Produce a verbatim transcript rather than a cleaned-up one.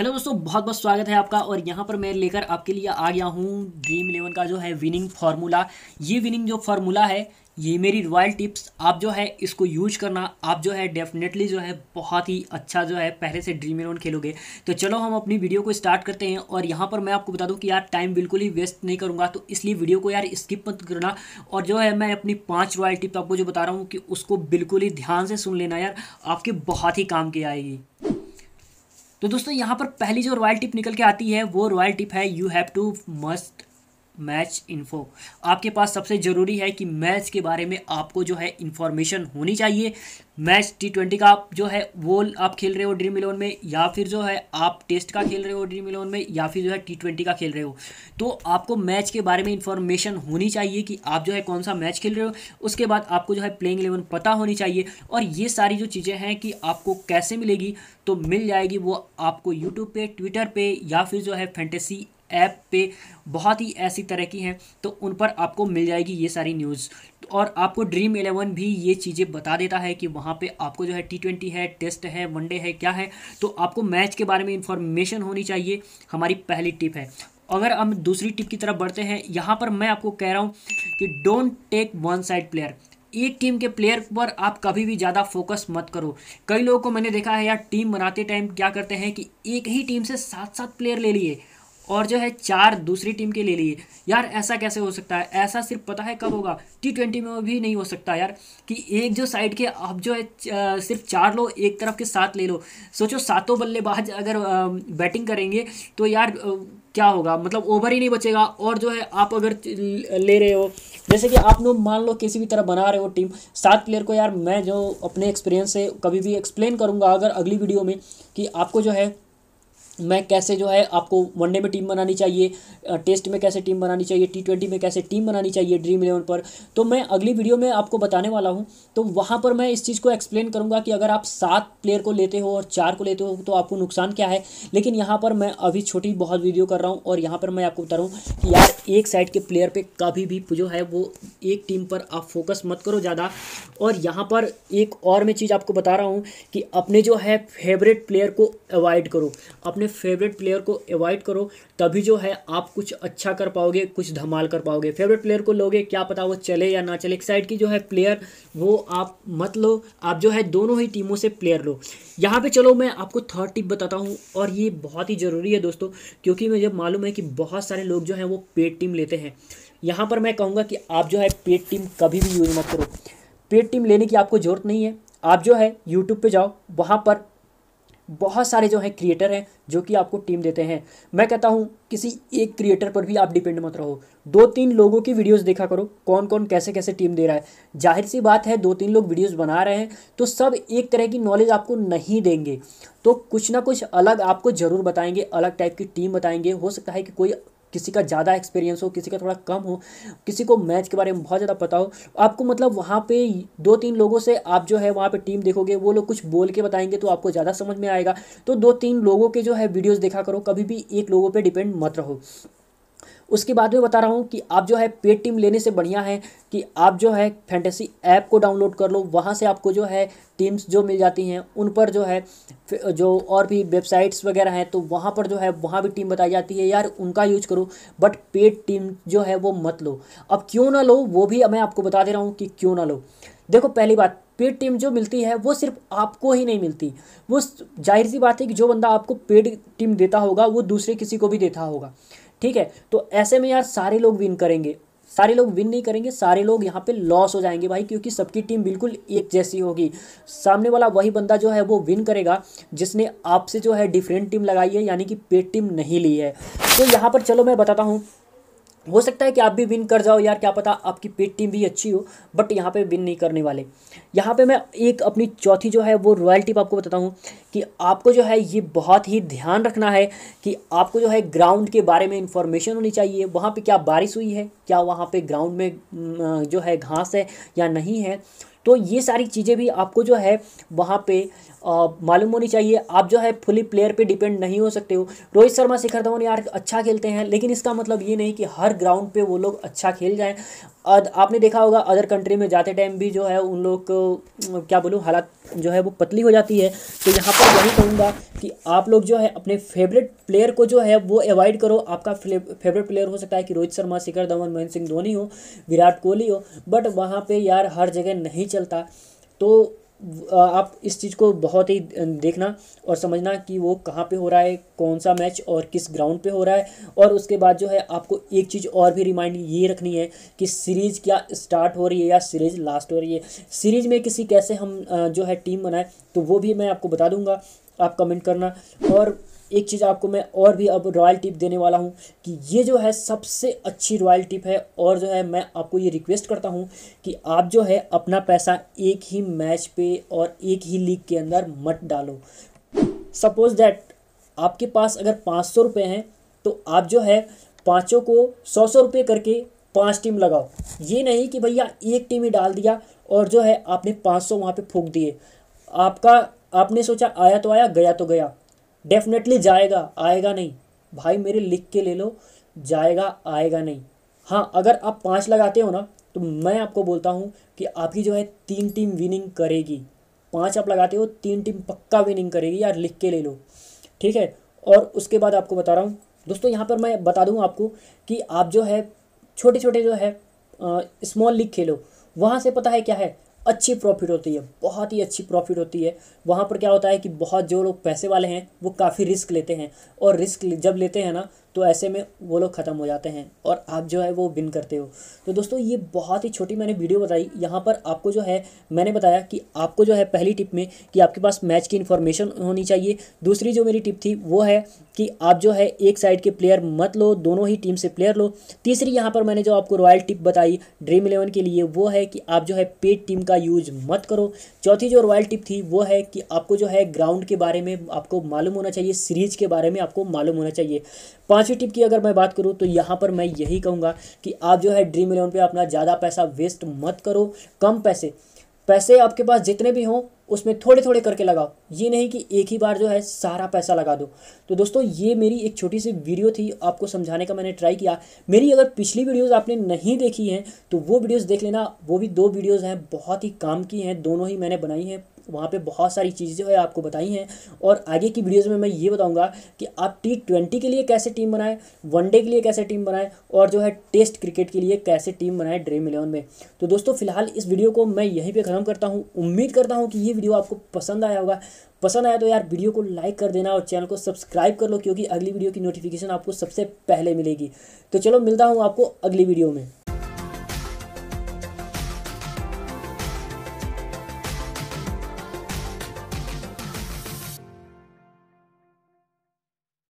Hello दोस्तों, बहुत बहुत स्वागत है आपका। और यहाँ पर मैं लेकर आपके लिए आ गया हूँ ड्रीम इलेवन का जो है विनिंग फार्मूला। ये विनिंग जो फार्मूला है, ये मेरी रॉयल टिप्स, आप जो है इसको यूज करना, आप जो है डेफिनेटली जो है बहुत ही अच्छा जो है पहले से ड्रीम इलेवन खेलोगे। तो चलो हम अपनी वीडियो को स्टार्ट करते हैं। और यहाँ पर मैं आपको बता दूं कि यार टाइम बिल्कुल ही वेस्ट नहीं करूँगा, तो इसलिए वीडियो को यार स्किप मत करना। और जो है मैं अपनी पाँच रॉयल टिप्स आपको जो बता रहा हूँ कि उसको बिल्कुल ही ध्यान से सुन लेना यार, आपके बहुत ही काम की आएगी। तो दोस्तों यहाँ पर पहली जो रॉयल टिप निकल के आती है वो रॉयल टिप है you have to must match info. आपके पास सबसे ज़रूरी है कि मैच के बारे में आपको जो है इन्फॉर्मेशन होनी चाहिए। मैच टी ट्वेंटी का आप जो है वो आप खेल रहे हो ड्रीम इलेवन में, या फिर जो है आप टेस्ट का खेल रहे हो ड्रीम इलेवन में, या फिर जो है टी ट्वेंटी का खेल रहे हो, तो आपको मैच के बारे में इन्फॉर्मेशन होनी चाहिए कि आप जो है कौन सा मैच खेल रहे हो। उसके बाद आपको जो है प्लेइंग इलेवन पता होनी चाहिए। और ये सारी जो चीज़ें हैं कि आपको कैसे मिलेगी, तो मिल जाएगी वो आपको यूट्यूब पे, ट्विटर पे, या फिर जो है फैंटेसी ऐप पे, बहुत ही ऐसी तरह की हैं, तो उन पर आपको मिल जाएगी ये सारी न्यूज़। और आपको ड्रीम इलेवन भी ये चीज़ें बता देता है कि वहाँ पे आपको जो है टी ट्वेंटी है, टेस्ट है, वनडे है, क्या है। तो आपको मैच के बारे में इंफॉर्मेशन होनी चाहिए, हमारी पहली टिप है। अगर हम दूसरी टिप की तरफ बढ़ते हैं, यहाँ पर मैं आपको कह रहा हूँ कि don't take one side player. एक टीम के प्लेयर पर आप कभी भी ज़्यादा फोकस मत करो। कई लोगों को मैंने देखा है यार, टीम बनाते टाइम क्या करते हैं कि एक ही टीम से सात सात प्लेयर ले लिए और जो है चार दूसरी टीम के ले लिए। यार ऐसा कैसे हो सकता है? ऐसा सिर्फ पता है कब होगा, टी ट्वेंटी में भी नहीं हो सकता यार कि एक जो साइड के आप जो है सिर्फ चार लो, एक तरफ के साथ ले लो। सोचो सातों बल्लेबाज अगर बैटिंग करेंगे तो यार क्या होगा, मतलब ओवर ही नहीं बचेगा। और जो है आप अगर ले रहे हो, जैसे कि आप लोग मान लो किसी भी तरह बना रहे हो टीम, सात प्लेयर को यार मैं जो अपने एक्सपीरियंस से कभी भी एक्सप्लेन करूँगा अगर अगली वीडियो में कि आपको जो है मैं कैसे जो है आपको वनडे में टीम बनानी चाहिए, टेस्ट में कैसे टीम बनानी चाहिए, टी ट्वेंटी में कैसे टीम बनानी चाहिए ड्रीम इलेवन पर, तो मैं अगली वीडियो में आपको बताने वाला हूं। तो वहां पर मैं इस चीज़ को एक्सप्लेन करूंगा कि अगर आप सात प्लेयर को लेते हो और चार को लेते हो तो आपको नुकसान क्या है। लेकिन यहाँ पर मैं अभी छोटी बहुत वीडियो कर रहा हूँ और यहाँ पर मैं आपको बता रहा हूँ कि यार एक साइड के प्लेयर पर कभी भी जो है वो एक टीम पर आप फोकस मत करो ज़्यादा। और यहाँ पर एक और मैं चीज़ आपको बता रहा हूँ कि अपने जो है फेवरेट प्लेयर को अवॉइड करो, अपने फेवरेट प्लेयर को अवॉइड करो, तभी जो है आप कुछ अच्छा कर पाओगे, कुछ धमाल कर पाओगे। फेवरेट प्लेयर को लोगे, क्या पता वो चले या ना चले। एक साइड की जो है प्लेयर वो आप मत लो, आप जो है दोनों ही टीमों से प्लेयर लो। यहाँ पे चलो मैं आपको थर्ड टिप बताता हूँ, और ये बहुत ही ज़रूरी है दोस्तों, क्योंकि मुझे मालूम है कि बहुत सारे लोग जो हैं वो पेड टीम लेते हैं। यहाँ पर मैं कहूँगा कि आप जो है पेड टीम कभी भी यूज़ मत करो। पेड टीम लेने की आपको ज़रूरत नहीं है। आप जो है यूट्यूब पर जाओ, वहाँ पर बहुत सारे जो हैं क्रिएटर हैं जो कि आपको टीम देते हैं। मैं कहता हूं किसी एक क्रिएटर पर भी आप डिपेंड मत रहो, दो तीन लोगों की वीडियोस देखा करो, कौन कौन कैसे कैसे टीम दे रहा है। जाहिर सी बात है, दो तीन लोग वीडियोस बना रहे हैं तो सब एक तरह की नॉलेज आपको नहीं देंगे, तो कुछ ना कुछ अलग आपको ज़रूर बताएंगे, अलग टाइप की टीम बताएंगे। हो सकता है कि कोई किसी का ज़्यादा एक्सपीरियंस हो, किसी का थोड़ा कम हो, किसी को मैच के बारे में बहुत ज़्यादा पता हो। आपको मतलब वहाँ पे दो तीन लोगों से आप जो है वहाँ पे टीम देखोगे, वो लोग कुछ बोल के बताएंगे तो आपको ज़्यादा समझ में आएगा। तो दो तीन लोगों के जो है वीडियोस देखा करो, कभी भी एक लोगों पे डिपेंड मत रहो। उसके बाद में बता रहा हूँ कि आप जो है पेड टीम लेने से बढ़िया है कि आप जो है फैंटेसी ऐप को डाउनलोड कर लो, वहाँ से आपको जो है टीम्स जो मिल जाती हैं उन पर जो है जो और भी वेबसाइट्स वगैरह हैं तो वहाँ पर जो है वहाँ भी टीम बताई जाती है, यार उनका यूज करो। बट पेड टीम जो है वो मत लो। अब क्यों ना लो वो भी मैं आपको बता दे रहा हूँ कि क्यों ना लो। देखो पहली बात, पेड टीम जो मिलती है वो सिर्फ आपको ही नहीं मिलती, वो जाहिर सी बात है कि जो बंदा आपको पेड टीम देता होगा वो दूसरे किसी को भी देता होगा, ठीक है। तो ऐसे में यार सारे लोग विन करेंगे, सारे लोग विन नहीं करेंगे, सारे लोग यहाँ पे लॉस हो जाएंगे भाई, क्योंकि सबकी टीम बिल्कुल एक जैसी होगी। सामने वाला वही बंदा जो है वो विन करेगा जिसने आपसे जो है डिफरेंट टीम लगाई है, यानी कि पेड टीम नहीं ली है। तो यहाँ पर चलो मैं बताता हूँ, हो सकता है कि आप भी विन कर जाओ यार, क्या पता आपकी पेड टीम भी अच्छी हो, बट यहाँ पे विन नहीं करने वाले। यहाँ पे मैं एक अपनी चौथी जो है वो रॉयल टिप आपको बताता हूँ कि आपको जो है ये बहुत ही ध्यान रखना है कि आपको जो है ग्राउंड के बारे में इंफॉर्मेशन होनी चाहिए। वहाँ पे क्या बारिश हुई है, क्या वहाँ पे ग्राउंड में जो है घास है या नहीं है, तो ये सारी चीज़ें भी आपको जो है वहाँ पे मालूम होनी चाहिए। आप जो है फुली प्लेयर पे डिपेंड नहीं हो सकते हो। रोहित शर्मा, शिखर धवन यार अच्छा खेलते हैं, लेकिन इसका मतलब ये नहीं कि हर ग्राउंड पे वो लोग अच्छा खेल जाएं। आपने देखा होगा अदर कंट्री में जाते टाइम भी जो है उन लोग को क्या बोलूँ हालात जो है वो पतली हो जाती है। तो यहाँ पर यही कहूँगा कि आप लोग जो है अपने फेवरेट प्लेयर को जो है वो अवॉइड करो। आपका फेवरेट प्लेयर हो सकता है कि रोहित शर्मा, शिखर धवन, महेंद्र सिंह धोनी हो, विराट कोहली हो, बट वहाँ पर यार हर जगह नहीं चलता। तो आप इस चीज़ को बहुत ही देखना और समझना कि वो कहाँ पे हो रहा है, कौन सा मैच और किस ग्राउंड पे हो रहा है। और उसके बाद जो है आपको एक चीज़ और भी रिमाइंड ये रखनी है कि सीरीज़ क्या स्टार्ट हो रही है या सीरीज़ लास्ट हो रही है, सीरीज़ में किसी कैसे हम जो है टीम बनाएं, तो वो भी मैं आपको बता दूंगा, आप कमेंट करना। और एक चीज़ आपको मैं और भी अब रॉयल टिप देने वाला हूं कि ये जो है सबसे अच्छी रॉयल टिप है। और जो है मैं आपको ये रिक्वेस्ट करता हूं कि आप जो है अपना पैसा एक ही मैच पे और एक ही लीग के अंदर मत डालो। सपोज दैट आपके पास अगर पाँच सौ रुपये हैं तो आप जो है पाँचों को सौ सौ रुपये करके पाँच टीम लगाओ। ये नहीं कि भैया एक टीम ही डाल दिया और जो है आपने पाँच सौ वहाँ पर फूँक दिए। आपका आपने सोचा आया तो आया, गया तो गया, डेफिनेटली जाएगा आएगा नहीं। भाई मेरे लिख के ले लो, जाएगा आएगा नहीं। हाँ, अगर आप पाँच लगाते हो ना तो मैं आपको बोलता हूँ कि आपकी जो है तीन टीम विनिंग करेगी। पाँच आप लगाते हो, तीन टीम पक्का विनिंग करेगी यार, लिख के ले लो, ठीक है। और उसके बाद आपको बता रहा हूँ दोस्तों, यहाँ पर मैं बता दूँ आपको कि आप जो है छोटे छोटे जो है स्मॉल लीग खेलो। वहाँ से पता है क्या है, अच्छी प्रॉफिट होती है, बहुत ही अच्छी प्रॉफिट होती है। वहाँ पर क्या होता है कि बहुत जो लोग पैसे वाले हैं वो काफ़ी रिस्क लेते हैं, और रिस्क जब लेते हैं ना तो ऐसे में वो लोग ख़त्म हो जाते हैं और आप जो है वो विन करते हो। तो दोस्तों ये बहुत ही छोटी मैंने वीडियो बताई। यहाँ पर आपको जो है मैंने बताया कि आपको जो है पहली टिप में कि आपके पास मैच की इन्फॉर्मेशन होनी चाहिए। दूसरी जो मेरी टिप थी वो है कि आप जो है एक साइड के प्लेयर मत लो, दोनों ही टीम से प्लेयर लो। तीसरी यहाँ पर मैंने जो आपको रॉयल टिप बताई ड्रीम इलेवन के लिए वो है कि आप जो है पेड टीम का यूज़ मत करो। चौथी जो रॉयल टिप थी वो है कि आपको जो है ग्राउंड के बारे में आपको मालूम होना चाहिए, सीरीज के बारे में आपको मालूम होना चाहिए। पांचवी टिप की अगर मैं बात करूं तो यहाँ पर मैं यही कहूँगा कि आप जो है ड्रीम इलेवन पे अपना ज़्यादा पैसा वेस्ट मत करो। कम पैसे पैसे आपके पास जितने भी हों उसमें थोड़े थोड़े करके लगाओ, ये नहीं कि एक ही बार जो है सारा पैसा लगा दो। तो दोस्तों ये मेरी एक छोटी सी वीडियो थी, आपको समझाने का मैंने ट्राई किया। मेरी अगर पिछली वीडियोज़ आपने नहीं देखी हैं तो वो वीडियोज़ देख लेना, वो भी दो वीडियोज़ हैं बहुत ही काम की हैं, दोनों ही मैंने बनाई हैं। वहाँ पे बहुत सारी चीज़ें जो है आपको बताई हैं। और आगे की वीडियोस में मैं ये बताऊंगा कि आप टी ट्वेंटी के लिए कैसे टीम बनाएं, वनडे के लिए कैसे टीम बनाएं, और जो है टेस्ट क्रिकेट के लिए कैसे टीम बनाएं ड्रीम इलेवन में। तो दोस्तों फिलहाल इस वीडियो को मैं यहीं पे ख़त्म करता हूँ। उम्मीद करता हूँ कि ये वीडियो आपको पसंद आया होगा। पसंद आया तो यार वीडियो को लाइक कर देना और चैनल को सब्सक्राइब कर लो, क्योंकि अगली वीडियो की नोटिफिकेशन आपको सबसे पहले मिलेगी। तो चलो मिलता हूँ आपको अगली वीडियो में।